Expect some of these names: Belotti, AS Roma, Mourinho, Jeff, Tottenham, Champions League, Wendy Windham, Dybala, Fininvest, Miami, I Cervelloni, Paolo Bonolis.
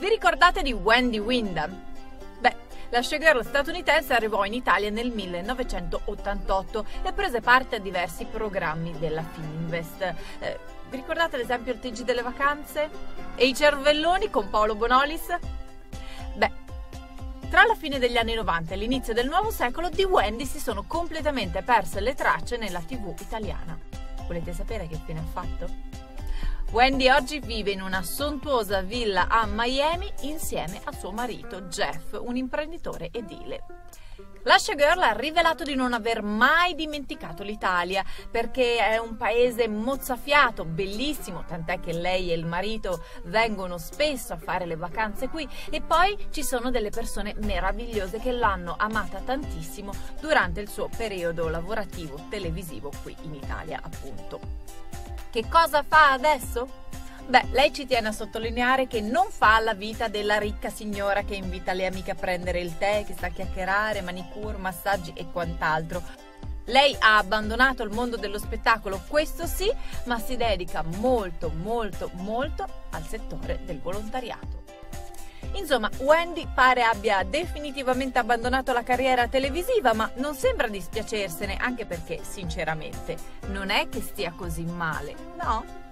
Vi ricordate di Wendy Windham? Beh, la showgirl statunitense arrivò in Italia nel 1988 e prese parte a diversi programmi della Fininvest. Vi ricordate ad esempio il TG delle vacanze? E I Cervelloni con Paolo Bonolis? Beh, tra la fine degli anni 90 e l'inizio del nuovo secolo di Wendy si sono completamente perse le tracce nella TV italiana. Volete sapere che fine ha fatto? Wendy oggi vive in una sontuosa villa a Miami insieme a suo marito Jeff, un imprenditore edile. La showgirl ha rivelato di non aver mai dimenticato l'Italia perché è un paese mozzafiato, bellissimo, tant'è che lei e il marito vengono spesso a fare le vacanze qui, e poi ci sono delle persone meravigliose che l'hanno amata tantissimo durante il suo periodo lavorativo televisivo qui in Italia, appunto. Che cosa fa adesso? Beh, lei ci tiene a sottolineare che non fa la vita della ricca signora che invita le amiche a prendere il tè, che sta a chiacchierare, manicure, massaggi e quant'altro. Lei ha abbandonato il mondo dello spettacolo, questo sì, ma si dedica molto al settore del volontariato. Insomma, Wendy pare abbia definitivamente abbandonato la carriera televisiva, ma non sembra dispiacersene, anche perché, sinceramente, non è che stia così male, no?